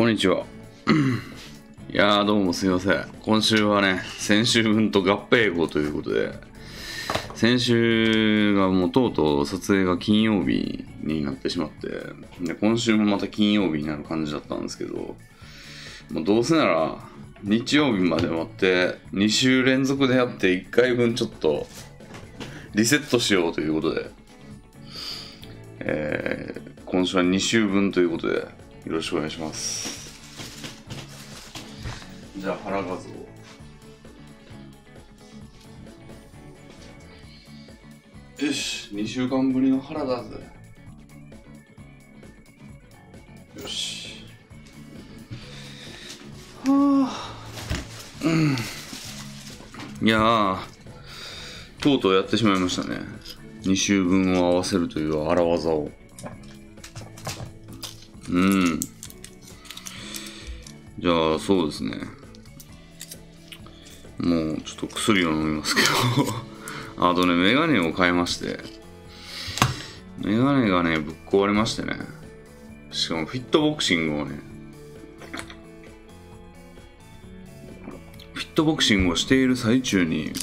こんにちは。いやー、どうもすいません。今週はね、先週分と合併号ということで、先週がもうとうとう撮影が金曜日になってしまって、で今週もまた金曜日になる感じだったんですけど、もうどうせなら日曜日まで待って、2週連続でやって1回分ちょっとリセットしようということで、今週は2週分ということで、よろしくお願いします。じゃあ原画像。よし、2週間ぶりの原だぜ。よし。はあ。うん。いやー、とうとうやってしまいましたね。2週分を合わせるという荒技を。うん。じゃあ、そうですね。もうちょっと薬を飲みますけどあとね、メガネを買いまして、メガネがねぶっ壊れましてね、しかもフィットボクシングをね、フィットボクシングをしている最中に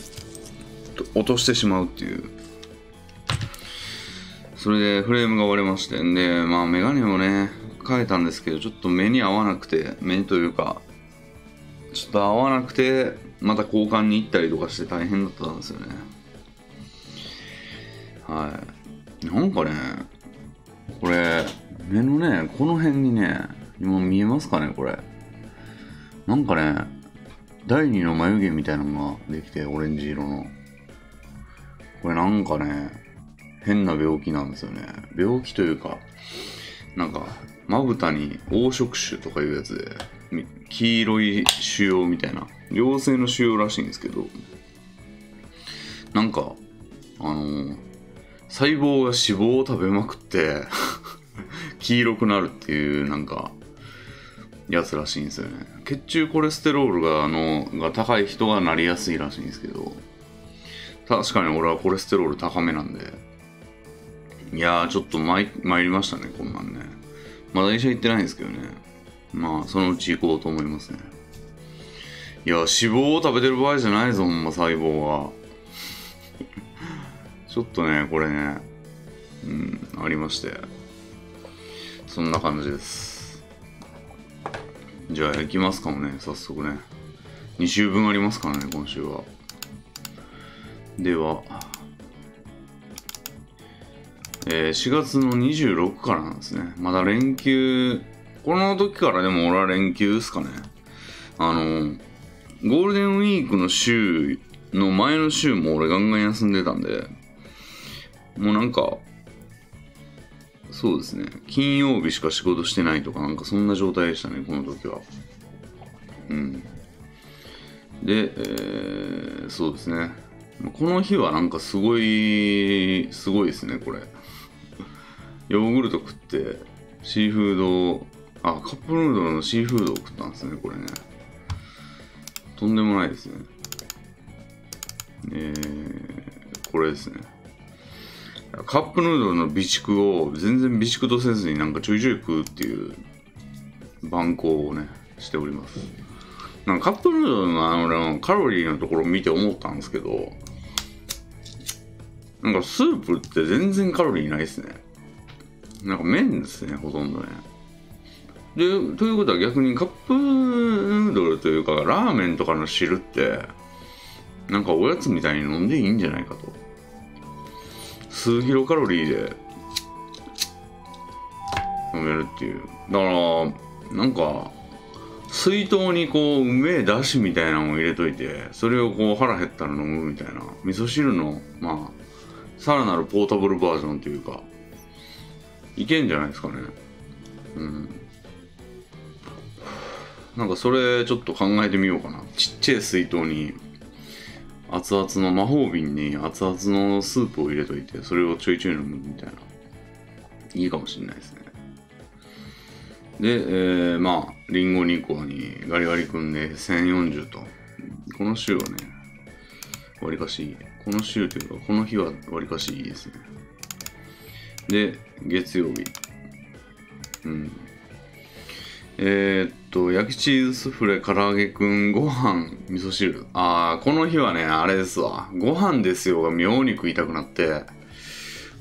落としてしまうっていう、それでフレームが割れまして、でまあメガネをね変えたんですけど、ちょっと目に合わなくて、目というかちょっと合わなくて、また交換に行ったりとかして大変だったんですよね。はい。なんかね、これ目のねこの辺にね、今見えますかね、これなんかね第二の眉毛みたいなのができて、オレンジ色のこれなんかね変な病気なんですよね。病気というかなんかまぶたに黄色腫とかいうやつで、黄色い腫瘍みたいな、良性の腫瘍らしいんですけど、なんか細胞が脂肪を食べまくって黄色くなるっていうなんかやつらしいんですよね。血中コレステロールが高い人がなりやすいらしいんですけど、確かに俺はコレステロール高めなんで、いやーちょっと参りましたね、こんなんね。まだ医者行ってないんですけどね。まあ、そのうち行こうと思いますね。いや、脂肪を食べてる場合じゃないぞ、ほんま、細胞は。ちょっとね、これね、うん、ありまして。そんな感じです。じゃあ、行きますかもね、早速ね。2週分ありますからね、今週は。では、4月の26からなんですね。まだ連休、この時からでも俺は連休ですかね。ゴールデンウィークの週の前の週も俺ガンガン休んでたんで、もうなんか、そうですね、金曜日しか仕事してないとか、なんかそんな状態でしたね、この時は。うん。で、そうですね。この日はなんかすごいですね、これ。ヨーグルト食って、シーフードを、あ、カップヌードルのシーフードを食ったんですね、これね。とんでもないですね。これですね。カップヌードルの備蓄を全然備蓄とせずになんかちょいちょい食うっていう蛮行をね、しております。なんかカップヌードルのカロリーのところを見て思ったんですけど、なんかスープって全然カロリーないですね。なんか麺ですね、ほとんどね。で、ということは逆にカップヌードルというか、ラーメンとかの汁って、なんかおやつみたいに飲んでいいんじゃないかと。数キロカロリーで飲めるっていう。だから、なんか、水筒にこう、うめえだしみたいなのを入れといて、それをこう腹減ったら飲むみたいな。味噌汁の、まあ、さらなるポータブルバージョンというか、いけんじゃないですかね。うん。なんかそれちょっと考えてみようかな。ちっちゃい水筒に、熱々の、魔法瓶に熱々のスープを入れといて、それをちょいちょい飲むみたいな。いいかもしれないですね。で、まあ、リンゴ2個にガリガリ君で1040と。この週はね、わりかしいい。この週というか、この日はわりかしいいですね。で、月曜日。うん。焼きチーズスフレ、唐揚げくん、ご飯、味噌汁。ああ、この日はね、あれですわ。ご飯ですよが妙に食いたくなって、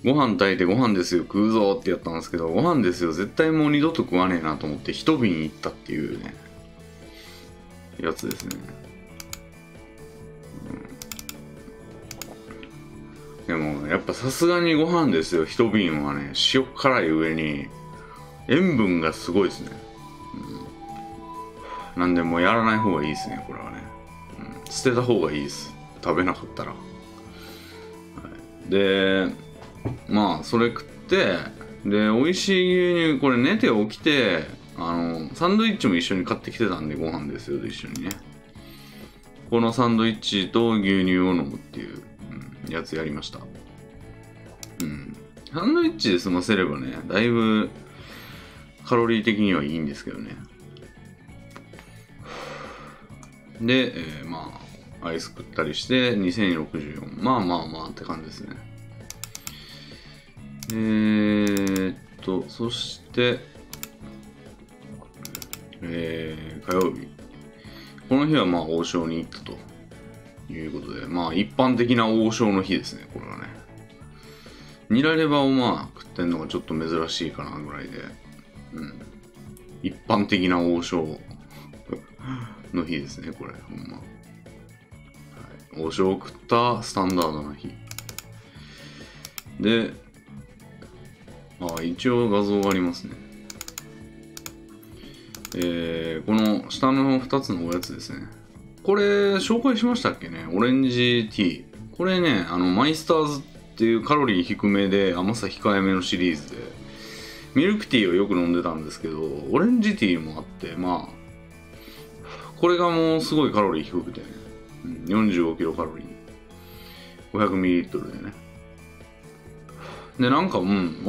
ご飯炊いてご飯ですよ食うぞってやったんですけど、ご飯ですよ絶対もう二度と食わねえなと思って一瓶いったっていうね、やつですね。でも、やっぱさすがにご飯ですよ一瓶はね、塩辛い上に、塩分がすごいですね。なんでもうやらない方がいいですね、これはね。捨てた方がいいです。食べなかったら。はい、で、まあ、それ食って、で、美味しい牛乳、これ寝て起きて、サンドイッチも一緒に買ってきてたんで、ご飯ですよと一緒にね。このサンドイッチと牛乳を飲むっていう、やつやりました。サンドイッチで済ませればね、だいぶカロリー的にはいいんですけどね。で、まあ、アイス食ったりして、2064。まあまあまあって感じですね。そして、火曜日。この日はまあ、王将に行ったということで、まあ、一般的な王将の日ですね、これはね。ニラレバをまあ、食ってんのがちょっと珍しいかなぐらいで、一般的な王将。の日ですね、これ、ほんま。はい、王将を食ったスタンダードな日。で、あ、一応画像がありますね。この下の2つのおやつですね。これ、紹介しましたっけね、オレンジティー。これね、マイスターズっていうカロリー低めで甘さ控えめのシリーズで、ミルクティーをよく飲んでたんですけど、オレンジティーもあって、まあ、これがもうすごいカロリー低くてね。45キロカロリー。500ミリリットルでね。で、なんか、オ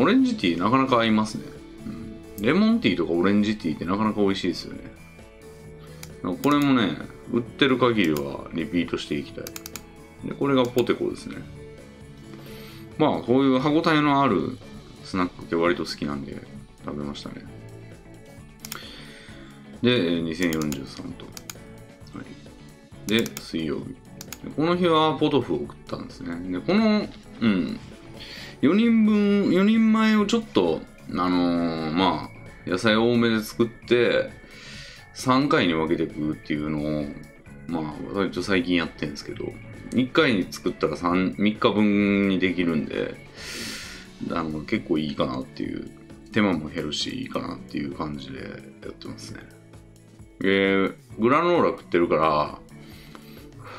レンジティーなかなか合いますね。レモンティーとかオレンジティーってなかなか美味しいですよね。これもね、売ってる限りはリピートしていきたい。で、これがポテコですね。まあ、こういう歯ごたえのあるスナックって割と好きなんで食べましたね。で、2043と。はい。で、水曜日。この日はポトフを食ったんですね。で、この、4人前をちょっと、まあ、野菜多めで作って、3回に分けて食うっていうのを、まあ、私最近やってるんですけど、1回に作ったら3日分にできるんで、結構いいかなっていう。手間も減るしいいかなっていう感じでやってますね。グラノーラ食ってるから、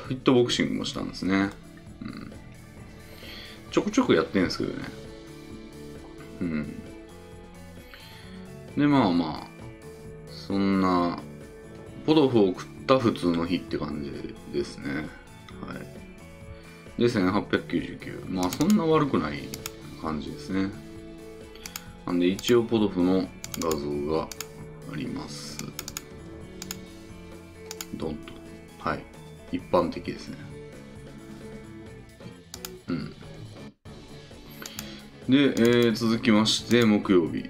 フィットボクシングもしたんですね。ちょこちょこやってるんですけどね。で、まあまあ、そんな、ポトフを食った普通の日って感じですね。はい。で、1899。まあ、そんな悪くない感じですね。なんで一応ポトフの画像があります。ドンと。はい。一般的ですね。で、続きまして、木曜日。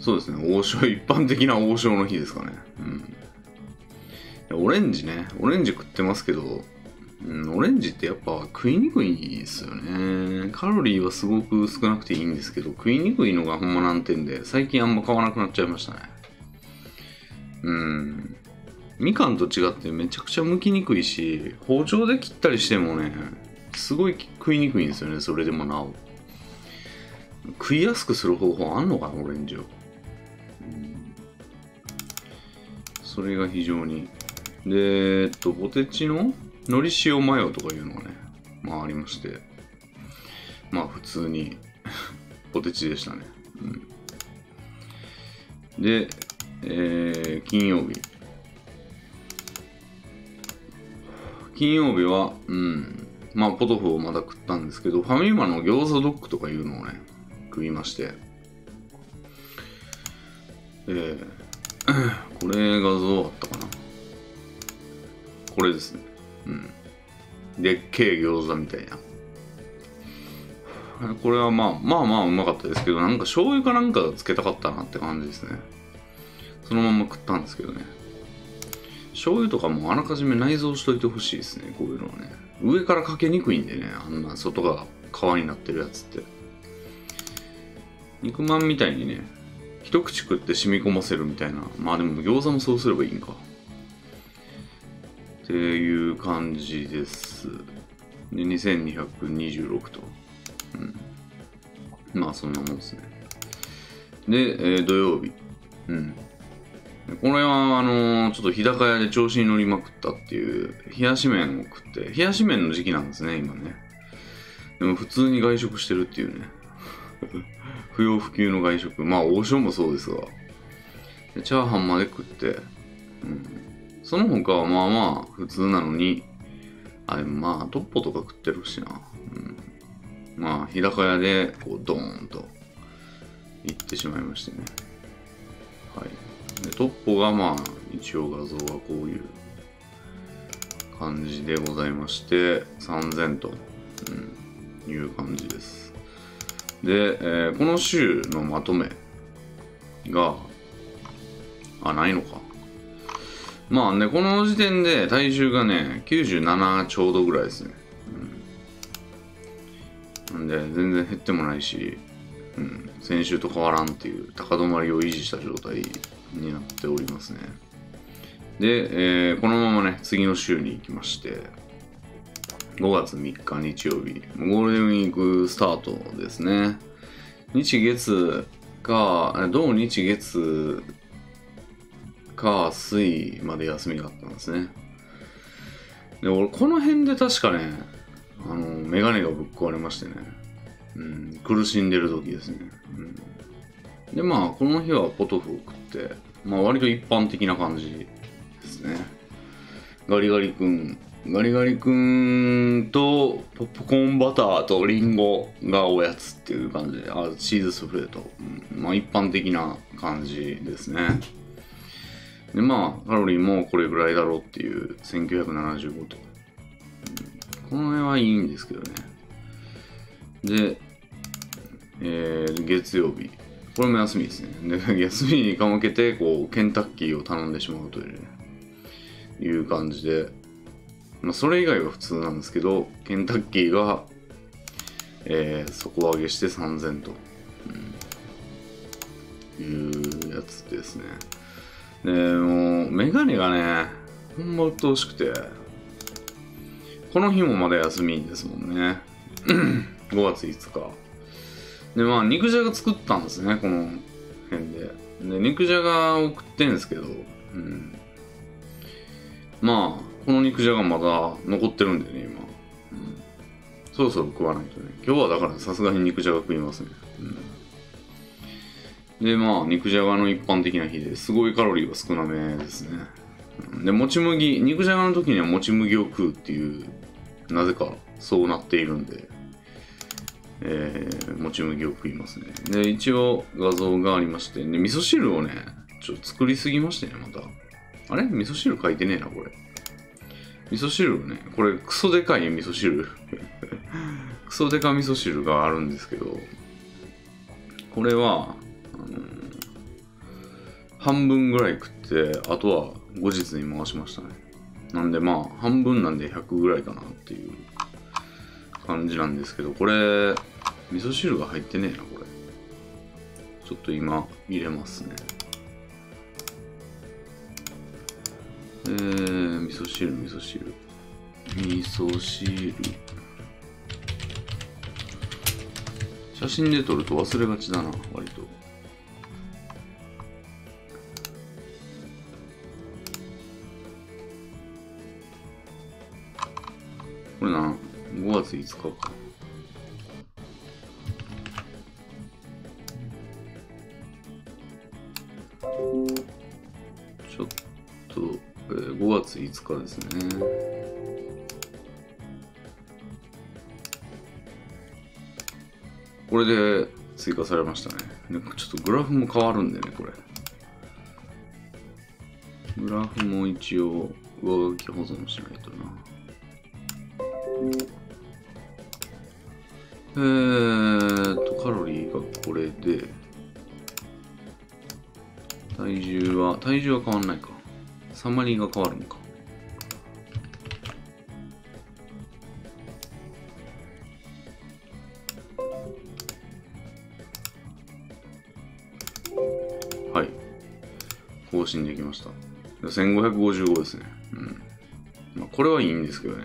そうですね、王将、一般的な王将の日ですかね。オレンジね。オレンジ食ってますけど、オレンジってやっぱ食いにくいですよね。カロリーはすごく少なくていいんですけど、食いにくいのがほんま難点で、最近あんま買わなくなっちゃいましたね。みかんと違ってめちゃくちゃ剥きにくいし、包丁で切ったりしてもね、すごい食いにくいんですよね、それでもなお。食いやすくする方法あんのかな、オレンジを。それが非常に。で、ポテチののり塩マヨとかいうのがね、まあありまして、まあ普通にポテチでしたね。で、金曜日。金曜日は、まあポトフをまだ食ったんですけど、ファミマの餃子ドッグとかいうのをね、食いまして、これ画像あったかな。これですね。でっけえ餃子みたいな。これはまあうまかったですけど、なんか醤油かなんかつけたかったなって感じですね。そのまま食ったんですけどね。醤油とかもあらかじめ内蔵しといてほしいですね、こういうのはね。上からかけにくいんでね、あんな外が皮になってるやつって。肉まんみたいにね、一口食って染み込ませるみたいな。まあでも餃子もそうすればいいんかっていう感じです。で2226と、うん、まあそんなもんですね。で、土曜日、うん、これはちょっと日高屋で調子に乗りまくったっていう冷やし麺を食って、冷やし麺の時期なんですね今ね。でも普通に外食してるっていうね不要不急の外食、まあ王将もそうですが、でチャーハンまで食って、うん、その他はまあまあ普通なのに、あれまあトッポとか食ってるしな、うん、まあ日高屋でこうドーンと行ってしまいましてね。はい、でトッポがまあ一応画像はこういう感じでございまして、3000と、うん、いう感じです。で、この週のまとめがないのか。まあね、この時点で体重がね97ちょうどぐらいですね、うん、なんで全然減ってもないし、うん、先週と変わらんっていう高止まりを維持した状態になっておりますね。で、このままね次の週に行きまして、5月3日日曜日、ゴールデンウィークスタートですね。日月か、同日月か水まで休みがあったんですね。で、俺この辺で確かね、メガネがぶっ壊れましてね、うん、苦しんでる時ですね、うん、でまあこの日はポトフを食って、まあ、割と一般的な感じですね。ガリガリ君とポップコーンバターとリンゴがおやつっていう感じで、あ、チーズスフレート、うん、まあ一般的な感じですね。でまあカロリーもこれぐらいだろうっていう1975と、うん、この辺はいいんですけどね。で、月曜日、これも休みですね。で休みにかまけてこうケンタッキーを頼んでしまうという感じで、まあ、それ以外は普通なんですけど、ケンタッキーが、底上げして3000と、うん、いうやつですね。でもうメガネがねほんまうっとうしくて、この日もまだ休みですもんね5月5日で、まあ肉じゃが作ったんですねこの辺で。で肉じゃがを食ってんですけど、うん、まあこの肉じゃがまだ残ってるんでね、今、うん、そろそろ食わないとね。今日はだからさすがに肉じゃが食いますね、うん、でまあ肉じゃがの一般的な日で、すごいカロリーは少なめですね、うん、でもち麦、肉じゃがの時にはもち麦を食うっていう、なぜかそうなっているんで、もち麦を食いますね。で一応画像がありまして、で味噌汁をねちょっと作りすぎましてね、またあれ味噌汁書いてねえな、これ味噌汁ね、これクソでかい味噌汁クソでか味噌汁があるんですけど、これは半分ぐらい食って、あとは後日に回しましたね。なんでまあ半分なんで100ぐらいかなっていう感じなんですけど、これ味噌汁が入ってねえな、これちょっと今入れますね。味噌汁、写真で撮ると忘れがちだな割と。これな、5月5日か、ちょっと5月5日ですね。これで追加されましたね。ちょっとグラフも変わるんでね、これ。グラフも一応上書き保存しないとな。カロリーがこれで、体重は変わんないか。サマリーが変わるのか。はい。更新できました。1555ですね。うん。まあ、これはいいんですけどね。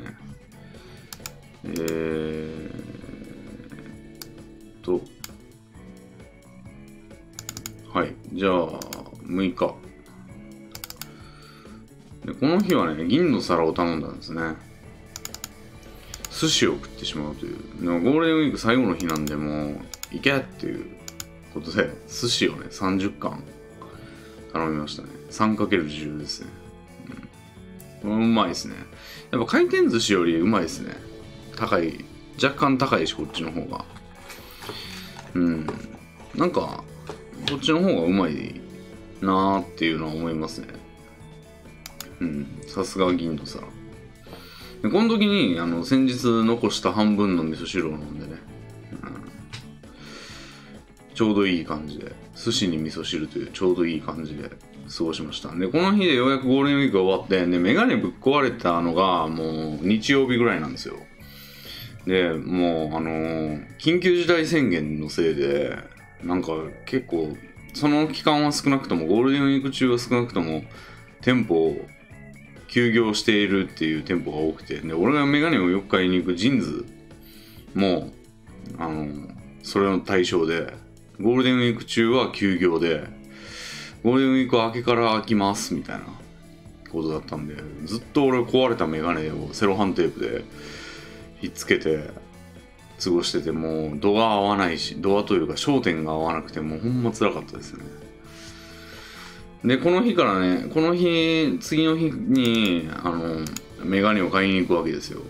はい。じゃあ、6日。で、この日はね、銀の皿を頼んだんですね。寿司を食ってしまうという。でもゴールデンウィーク最後の日なんで、もう、行けっていうことで、寿司をね、30貫頼みましたね。3×10 ですね。うん。これうまいですね。やっぱ回転寿司よりうまいですね。若干高いし、こっちの方が。うん。なんか、こっちの方がうまいなーっていうのは思いますね。うん。さすが銀の皿。で、この時に、先日残した半分の味噌汁を飲んでね、うん。ちょうどいい感じで、寿司に味噌汁というちょうどいい感じで過ごしました。で、この日でようやくゴールデンウィークが終わって、で、メガネぶっ壊れたのが、もう日曜日ぐらいなんですよ。で、もう、緊急事態宣言のせいで、なんか結構、その期間は少なくとも、ゴールデンウィーク中は少なくとも、店舗を休業しているっていう店舗が多くて、で、俺がメガネをよく買いに行くジーンズも、それの対象で、ゴールデンウィーク中は休業で、ゴールデンウィーク明けから開きますみたいなことだったんで、ずっと俺壊れたメガネをセロハンテープで、ひっつけて過ごしてて、もう度が合わないし、度というか焦点が合わなくて、もうほんまつらかったですね。で、この日からね、次の日にメガネを買いに行くわけですよ。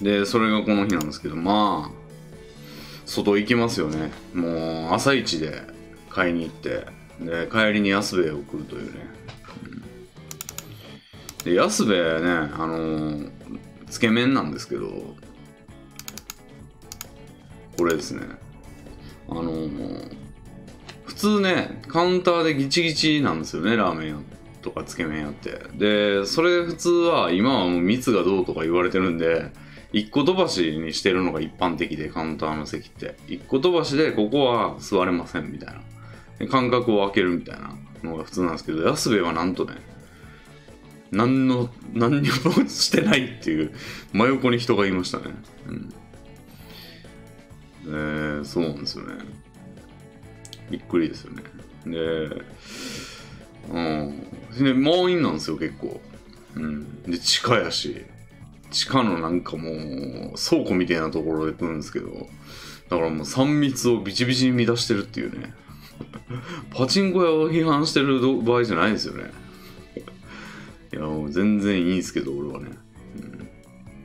で、それがこの日なんですけど、まあ外行きますよね。もう朝一で買いに行って、で帰りに安兵衛を送るというね。で、安兵衛ね、つけ麺なんですけど、これですね。普通ね、カウンターでギチギチなんですよね、ラーメンとかつけ麺やって。で、それ普通は、今はもう密がどうとか言われてるんで、一個飛ばしにしてるのが一般的で、カウンターの席って。一個飛ばしで、ここは座れませんみたいな。で、間隔を空けるみたいなのが普通なんですけど、安兵衛はなんとね、何にもしてないっていう、真横に人がいましたね。うん。そうなんですよね。びっくりですよね。で、うん。で、満員なんですよ、結構。うん。で、地下やし、地下のなんかもう、倉庫みたいなところで来るんですけど、だからもう3密をビチビチに乱してるっていうね。パチンコ屋を批判してる場合じゃないですよね。いや、もう全然いいんですけど、俺はね。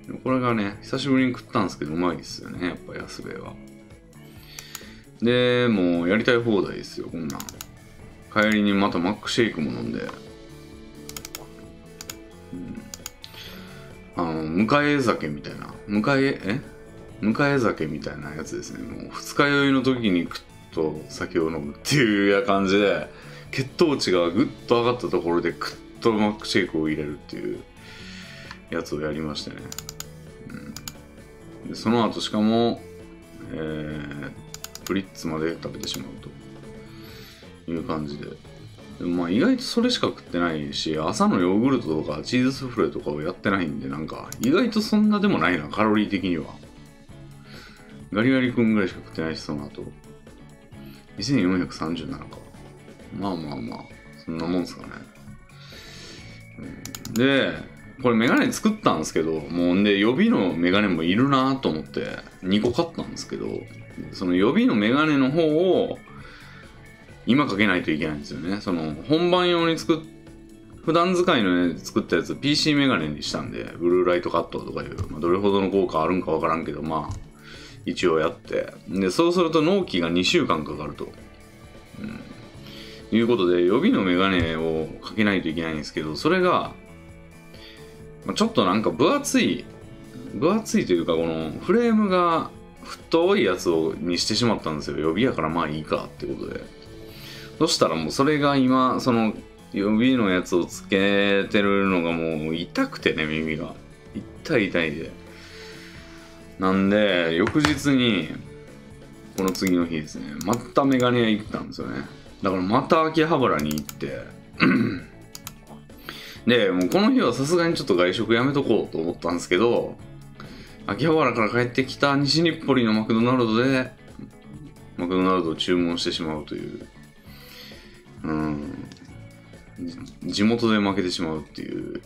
うん。これがね、久しぶりに食ったんですけど、うまいですよね、やっぱ安兵衛は。で、もうやりたい放題ですよ、こんなん。帰りにまたマックシェイクも飲んで。うん。迎え酒みたいなやつですね。もう二日酔いの時に食っと酒を飲むっていう感じで、血糖値がぐっと上がったところで食って、マックシェイクを入れるっていうやつをやりましてね、うん、でその後しかも、プリッツまで食べてしまうという感じで、でもまあ意外とそれしか食ってないし、朝のヨーグルトとかチーズスフレとかをやってないんで、なんか意外とそんなでもないな、カロリー的にはガリガリ君ぐらいしか食ってないし、その後2437か、まあまあまあそんなもんですかね。で、これメガネ作ったんですけど、もうで予備のメガネもいるなと思って2個買ったんですけど、その予備のメガネの方を今かけないといけないんですよね。その本番用に普段使いのね、作ったやつ PC メガネにしたんで、ブルーライトカットとかいう、まあ、どれほどの効果あるんかわからんけど、まあ一応やって、でそうすると納期が2週間かかると。うんいうことで、予備のメガネをかけないといけないんですけど、それが、ちょっとなんか分厚い分厚いというか、このフレームが太いやつにしてしまったんですよ。予備やからまあいいかってことで。そしたらもうそれが今、その予備のやつをつけてるのがもう痛くてね、耳が。痛い痛いで。なんで、翌日に、この次の日ですね、またメガネ屋行ったんですよね。だからまた秋葉原に行って、で、もうこの日はさすがにちょっと外食やめとこうと思ったんですけど、秋葉原から帰ってきた西日暮里のマクドナルドを注文してしまうという、地元で負けてしまうっていう、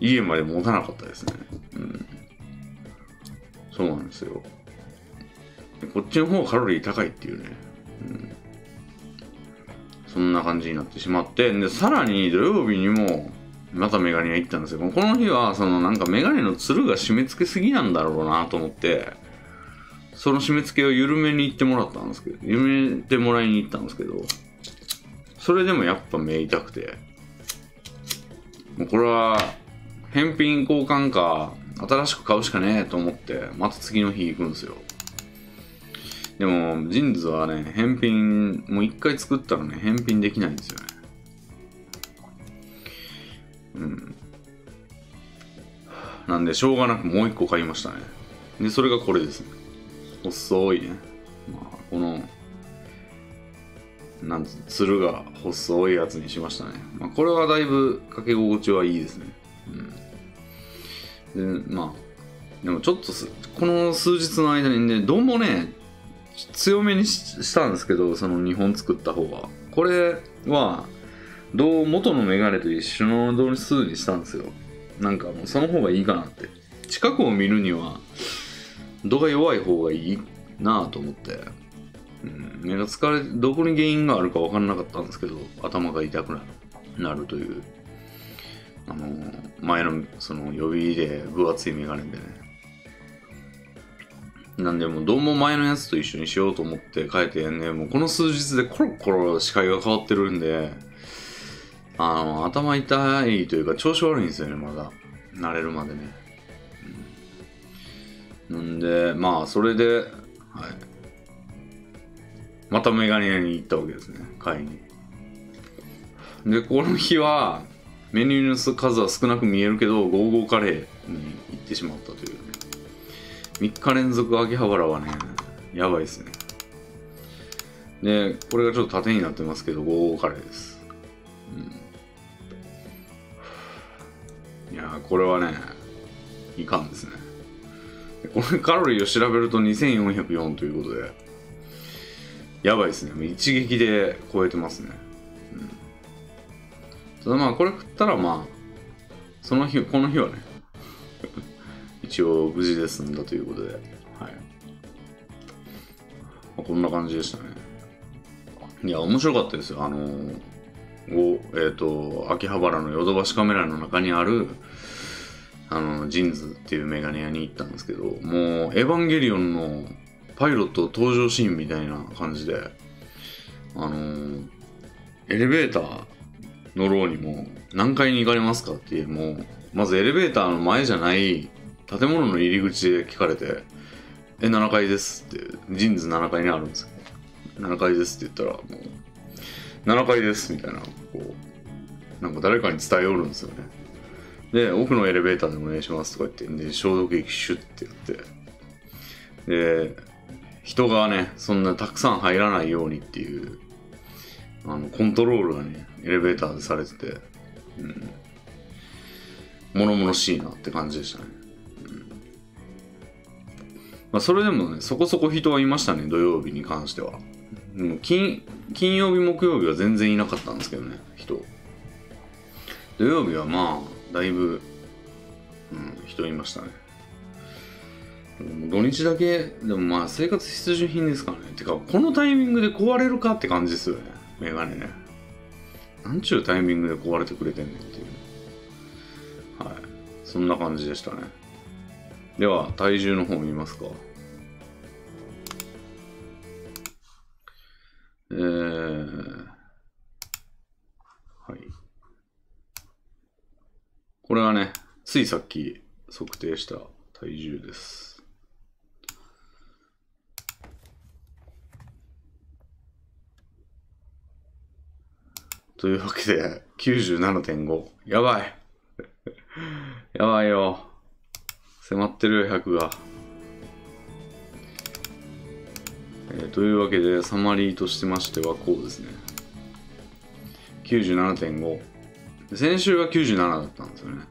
家まで持たなかったですね。うん。そうなんですよ。こっちの方がカロリー高いっていうね。うん。そんな感じになってしまって、で、さらに土曜日にも、またメガネ屋行ったんですよ。この日は、そのなんかメガネのつるが締め付けすぎなんだろうなと思って、その締め付けを緩めてもらいに行ったんですけど、それでもやっぱ目痛くて、もうこれは、返品交換か、新しく買うしかねえと思って、また次の日行くんですよ。でも、ジーンズはね、返品、もう一回作ったらね、返品できないんですよね。うん。なんで、しょうがなくもう一個買いましたね。で、それがこれですね。細いね。まあ、この、なんつ、つるが細いやつにしましたね。まあ、これはだいぶ掛け心地はいいですね。うん。で、まあ、でもちょっとこの数日の間にね、どうもね、強めにしたんですけど、その2本作った方が。これは、元のメガネと一緒の度数にしたんですよ。なんかもうその方がいいかなって。近くを見るには、度が弱い方がいいなぁと思って。うん、目が疲れ、どこに原因があるか分からなかったんですけど、頭が痛くなるという。前の、その予備で分厚いメガネでね。なんで、もうどうも前のやつと一緒にしようと思って変えてね、もうこの数日でコロコロ視界が変わってるんで、頭痛いというか調子悪いんですよね、まだ。慣れるまでね。うん、なんで、まあ、それで、はい。またメガネ屋に行ったわけですね、買いに。で、この日は、メニューの数は少なく見えるけど、ゴーゴーカレーに行ってしまったというね。3日連続秋葉原はね、やばいですね。で、これがちょっと縦になってますけど、ゴーゴーカレーです。うん、いやー、これはね、いかんですね。これカロリーを調べると2404ということで、やばいですね。一撃で超えてますね。うん、ただまあ、これ食ったらまあ、この日はね、一応無事で済んだということで、はい。まあ、こんな感じでしたね。いや、面白かったですよ。秋葉原のヨドバシカメラの中にある、ジーンズっていうメガネ屋に行ったんですけど、もう、エヴァンゲリオンのパイロット登場シーンみたいな感じで、エレベーター乗ろうにも、何階に行かれますかっていう、もう、まずエレベーターの前じゃない、建物の入り口で聞かれて、7階ですって、ジーンズ7階にあるんですけど、7階ですって言ったら、もう、7階ですみたいな、こう、なんか誰かに伝えおるんですよね。で、奥のエレベーターでお願いしますとか言って、で、消毒液シュッてやって、で、人がね、そんなたくさん入らないようにっていう、コントロールがね、エレベーターでされてて、うん、物々しいなって感じでしたね。まあそれでもね、そこそこ人はいましたね、土曜日に関しては。もう金曜日、木曜日は全然いなかったんですけどね、人。土曜日はまあ、だいぶ、うん、人いましたね。土日だけ、でもまあ、生活必需品ですからね。てか、このタイミングで壊れるかって感じですよね、メガネね。なんちゅうタイミングで壊れてくれてんねんっていう。はい。そんな感じでしたね。では、体重の方見ますか。はい。これはね、ついさっき測定した体重です。というわけで、97.5。やばい。やばいよ。迫ってるよ、100が。というわけで、サマリーとしましてはこうですね。97.5。先週は97だったんですよね。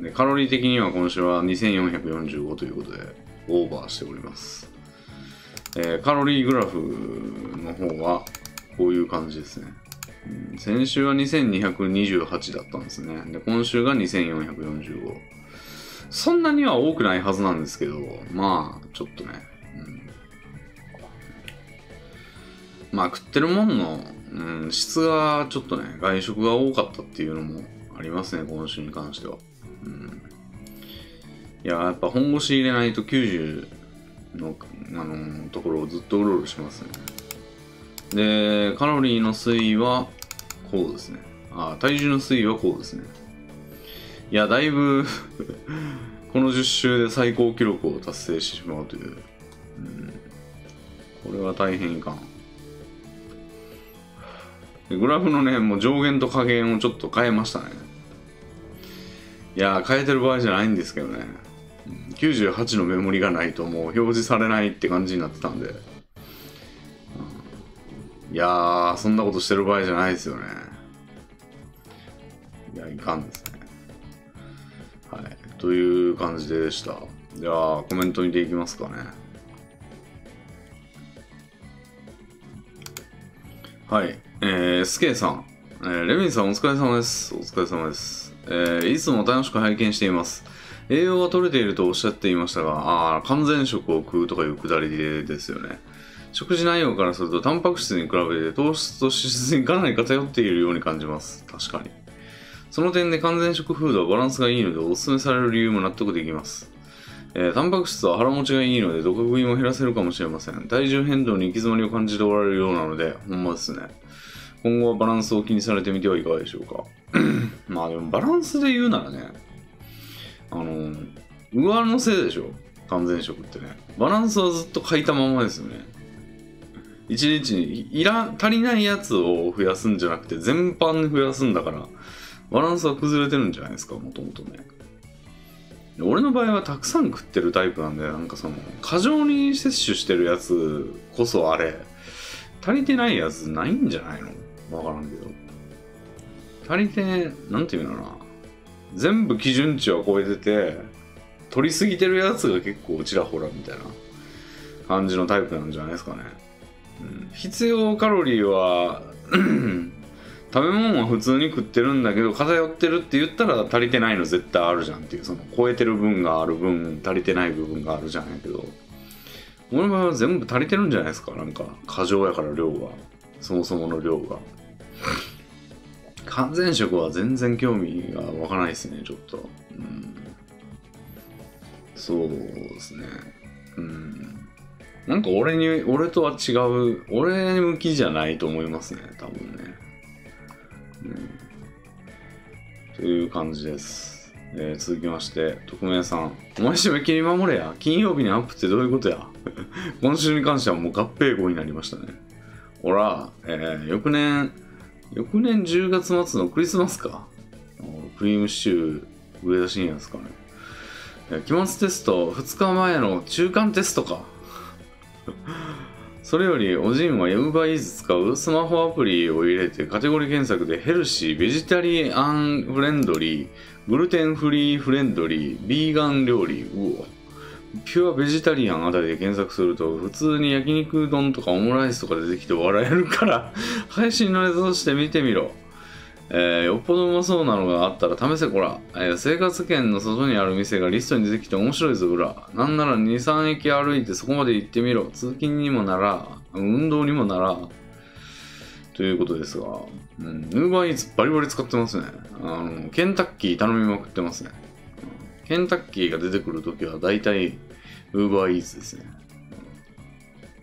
で、カロリー的には今週は2445ということで、オーバーしております。カロリーグラフの方は、こういう感じですね。先週は2228だったんですね。で、今週が2445。そんなには多くないはずなんですけど、まあ、ちょっとね。まあ、食ってるもんの、質がちょっとね、外食が多かったっていうのもありますね、今週に関しては。いや、やっぱ本腰入れないと90の、ところをずっとうろうろしますね。で、カロリーの推移はこうですね。あ、体重の推移はこうですね。いや、だいぶ、この10週で最高記録を達成してしまうという。これは大変いかん。グラフのね、もう上限と下限をちょっと変えましたね。いやー、変えてる場合じゃないんですけどね。98のメモリがないともう表示されないって感じになってたんで。いやー、そんなことしてる場合じゃないですよね。いや、いかんですね。はい。という感じでした。じゃあ、コメント見ていきますかね。はい。スケイさん、レミンさんお疲れ様です。お疲れ様です。いつも楽しく拝見しています。栄養が取れているとおっしゃっていましたが、完全食を食うとかいうくだりですよね。食事内容からすると、タンパク質に比べて糖質と脂質にかなり偏っているように感じます。確かに。その点で完全食フードはバランスがいいのでお勧めされる理由も納得できます。タンパク質は腹持ちがいいので、毒食いも減らせるかもしれません。体重変動に行き詰まりを感じておられるようなので、ほんまですね。今後はバランスを気にされてみてはいかがでしょうか。まあでもバランスで言うならね、上乗せでしょ、完全食ってね。バランスはずっと欠いたままですよね。一日に足りないやつを増やすんじゃなくて、全般増やすんだから、バランスは崩れてるんじゃないですか、もともとね。俺の場合はたくさん食ってるタイプなんで、なんかその、過剰に摂取してるやつこそあれ、足りてないやつないんじゃないの？わからんけど。足りて、なんていうのかな。全部基準値は超えてて、取りすぎてるやつが結構ちらほらみたいな感じのタイプなんじゃないですかね。必要カロリーは、食べ物は普通に食ってるんだけど、偏ってるって言ったら足りてないの絶対あるじゃんっていう、その超えてる分がある分、足りてない部分があるじゃないけど、俺の場合は全部足りてるんじゃないですか。なんか、過剰やから量が。そもそもの量が。完全食は全然興味が湧かないですね、ちょっと。そうですね。なんか俺とは違う、俺向きじゃないと思いますね、多分ね。という感じです。続きまして、匿名さん。お前締め切り守れや。金曜日にアップってどういうことや。今週に関してはもう合併号になりましたね。ほら、翌年10月末のクリスマスか。クリームシチュー、上田晋也ですかね。期末テスト、2日前の中間テストか。それより、おじんは Uber Eats 使うスマホアプリを入れて、カテゴリー検索でヘルシー、ベジタリアンフレンドリー、グルテンフリーフレンドリー、ビーガン料理、ピュアベジタリアンあたりで検索すると、普通に焼肉丼とかオムライスとか出てきて笑えるから、配信の映像として見てみろ。よっぽどうまそうなのがあったら試せこら。生活圏の外にある店がリストに出てきて面白いぞ、裏。なんなら2、3駅歩いてそこまで行ってみろ。通勤にもなら、運動にもなら。ということですが、Uber Eats バリバリ使ってますね。ケンタッキー頼みまくってますね。ケンタッキーが出てくるときは大体 Uber Eats ですね。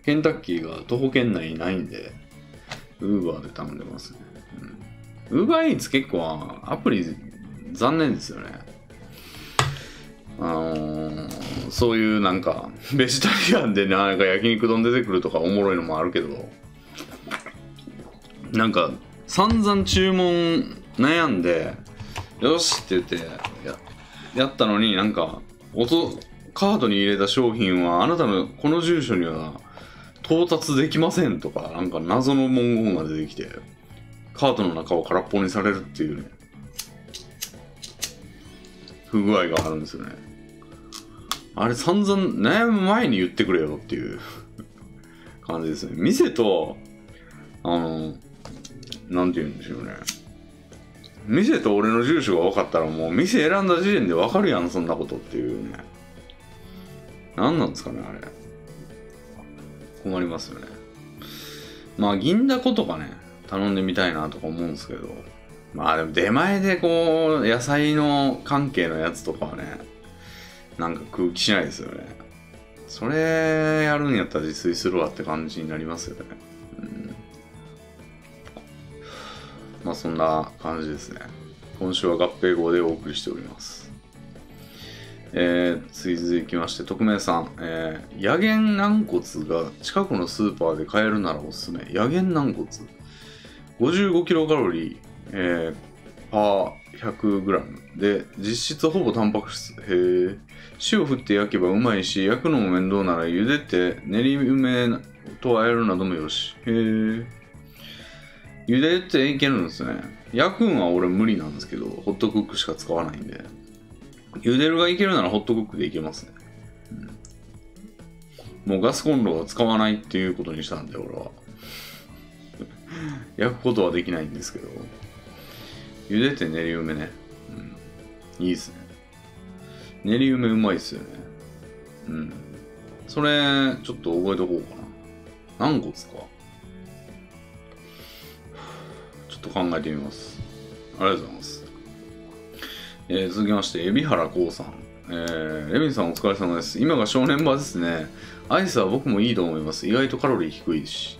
ケンタッキーが徒歩圏内にないんで、Uber で頼んでますね。Uber Eats 結構アプリ雑残念ですよね。そういうなんかベジタリアンでなんか焼肉丼出てくるとかおもろいのもあるけど、なんか散々注文悩んでよしって言ってやったのに、なんかカードに入れた商品はあなたのこの住所には到達できませんとか、なんか謎の文言が出てきてカードの中を空っぽにされるっていうね、不具合があるんですよね。あれ散々悩む前に言ってくれよっていう感じですね。店となんて言うんでしょうね、店と俺の住所が分かったらもう店選んだ時点で分かるやん、そんなことっていうね。何なんですかね、あれ困りますよね。まあ銀だことかね頼んでみたいなとか思うんですけど、まあでも出前でこう野菜の関係のやつとかはね、なんか空気しないですよね。それやるんやったら自炊するわって感じになりますよね。うん、まあそんな感じですね。今週は合併号でお送りしております。続きまして、匿名さん、野源軟骨が近くのスーパーで買えるならおすすめ。野源軟骨55キロカロリー、パー 100g で実質ほぼタンパク質。へえ。塩振って焼けばうまいし、焼くのも面倒なら茹でて練り梅と和えるなどもよし。へえ。茹でていけるんですね。焼くんは俺無理なんですけど、ホットクックしか使わないんで。茹でるがいけるならホットクックでいけますね。うん、もうガスコンロは使わないっていうことにしたんで、俺は。焼くことはできないんですけど。茹でて練り梅ね。うん。いいっすね。練り梅うまいっすよね。うん。それ、ちょっと覚えとこうかな。軟骨か。ちょっと考えてみます。ありがとうございます。続きまして、海老原光さん。レミンさんお疲れ様です。今が正念場ですね。アイスは僕もいいと思います。意外とカロリー低いし。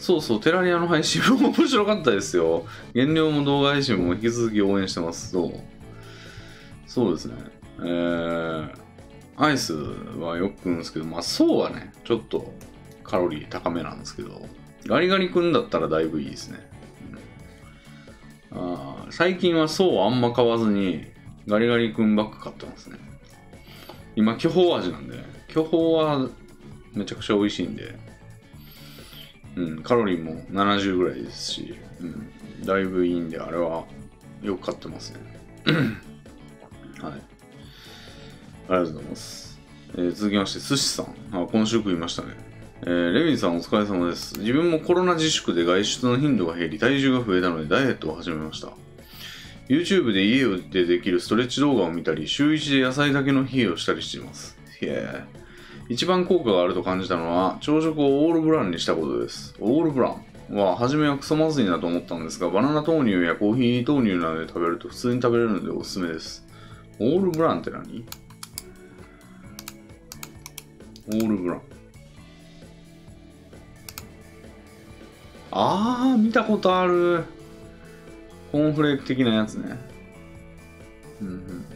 そうそう、テラリアの配信も面白かったですよ。減量も動画配信も引き続き応援してます。そうですね。アイスはよく食うんですけど、まあ、そうはね、ちょっとカロリー高めなんですけど、ガリガリ君だったらだいぶいいですね。最近はそうあんま買わずにガリガリ君バッグ買ってますね。今巨峰味なんで、巨峰はめちゃくちゃ美味しいんで、うん、カロリーも70ぐらいですし、うん、だいぶいいんで、あれはよく買ってますね。はい。ありがとうございます。続きまして、寿司さん。あ、今週食いましたね。レミンさんお疲れ様です。自分もコロナ自粛で外出の頻度が減り、体重が増えたのでダイエットを始めました。YouTube で家でできるストレッチ動画を見たり、週1で野菜だけの日をしたりしています。一番効果があると感じたのは、朝食をオールブランにしたことです。オールブランは初めはクソまずいなと思ったんですが、バナナ豆乳やコーヒー豆乳などで食べると普通に食べれるのでおすすめです。オールブランって何？オールブラン。あー、見たことある。コーンフレーク的なやつね。うんうん。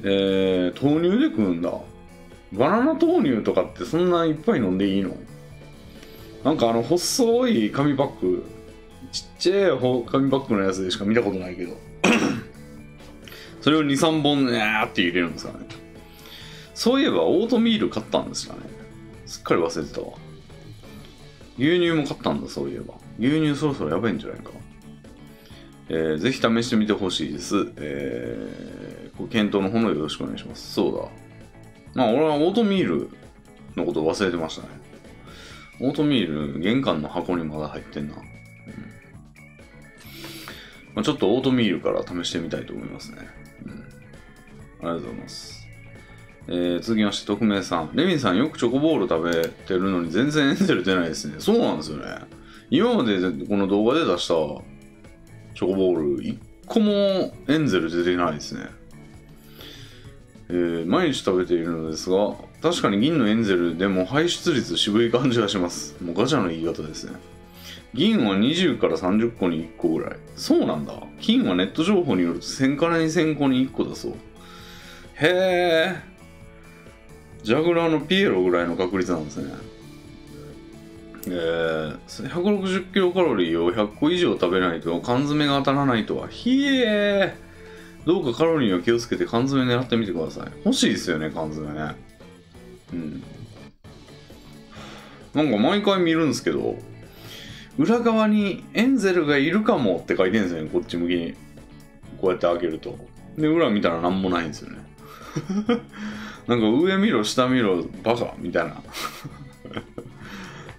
豆乳で食うんだ。バナナ豆乳とかってそんないっぱい飲んでいいの？なんか細い紙パック、ちっちゃい紙パックのやつでしか見たことないけど。それを2、3本ねーって入れるんですかね。そういえばオートミール買ったんですかね。すっかり忘れてたわ。牛乳も買ったんだ、そういえば。牛乳そろそろやばいんじゃないか。ぜひ試してみてほしいです。ご検討の方もよろしくお願いします。そうだ。まあ、俺はオートミールのことを忘れてましたね。オートミール、玄関の箱にまだ入ってんな。うん、まあ、ちょっとオートミールから試してみたいと思いますね。うん、ありがとうございます。続きまして、匿名さん。レミンさん、よくチョコボール食べてるのに全然エンゼル出ないですね。そうなんですよね。今までこの動画で出したチョコボール、1個もエンゼル出てないですね。毎日食べているのですが、確かに銀のエンゼルでも排出率渋い感じがします。もうガチャの言い方ですね。銀は20から30個に1個ぐらい。そうなんだ。金はネット情報によると1000から2000個に1個だそう。へえ。ジャグラーのピエロぐらいの確率なんですね。160キロカロリーを100個以上食べないと缶詰が当たらないとは。ひえー。どうかカロリーを気をつけて缶詰狙ってみてください。欲しいですよね、缶詰ね。うん。なんか毎回見るんですけど、裏側にエンゼルがいるかもって書いてるんですよね、こっち向きに。こうやって開けると。で、裏見たらなんもないんですよね。なんか上見ろ、下見ろ、バカみたいな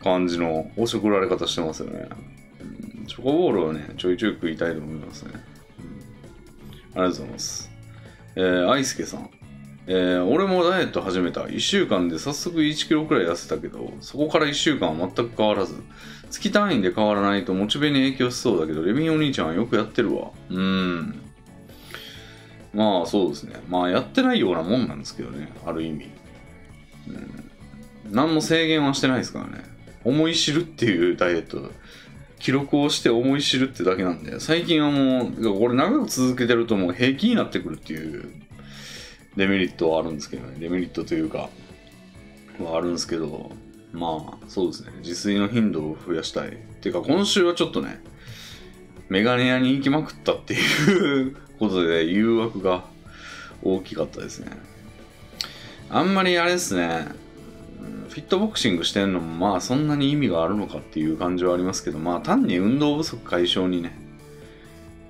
感じのおしょくられ方してますよね。チョコボールをね、ちょいちょい食いたいと思いますね。ありがとうございます。愛介さん。俺もダイエット始めた。1週間で早速1キロくらい痩せたけど、そこから1週間は全く変わらず、月単位で変わらないとモチベに影響しそうだけど、レミンお兄ちゃんはよくやってるわ。まあそうですね。まあやってないようなもんなんですけどね、ある意味。何も制限はしてないですからね。思い知るっていうダイエット、記録をして思い知るってだけなんで、最近はもう、これ長く続けてるともう平気になってくるっていう。デメリットはあるんですけどね。デメリットというか、はあるんですけど、まあ、そうですね。自炊の頻度を増やしたい。っていうか、今週はちょっとね、メガネ屋に行きまくったっていうことで、誘惑が大きかったですね。あんまりあれですね、フィットボクシングしてんのも、まあ、そんなに意味があるのかっていう感じはありますけど、まあ、単に運動不足解消にね、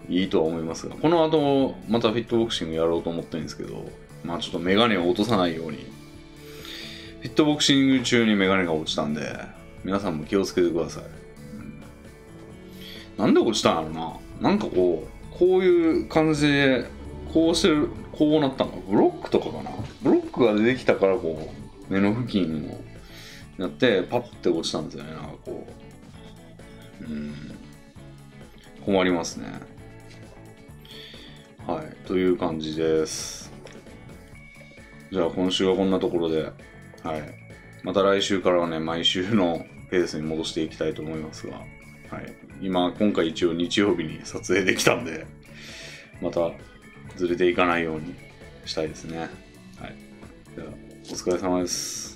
いいとは思いますが、この後、またフィットボクシングやろうと思ってるんですけど、まあちょっとメガネを落とさないように、フィットボクシング中にメガネが落ちたんで、皆さんも気をつけてください。なんで落ちたんやろな。なんかこういう感じで、こうしてる、こうなったのか。ブロックとかかな。ブロックが出てきたから、こう、目の付近をやって、パッて落ちたんですよね。なんかこう。困りますね。はい。という感じです。じゃあ今週はこんなところで、はい。また来週からはね、毎週のペースに戻していきたいと思いますが、はい。今回一応日曜日に撮影できたんで、またずれていかないようにしたいですね。はい。じゃあ、お疲れ様です。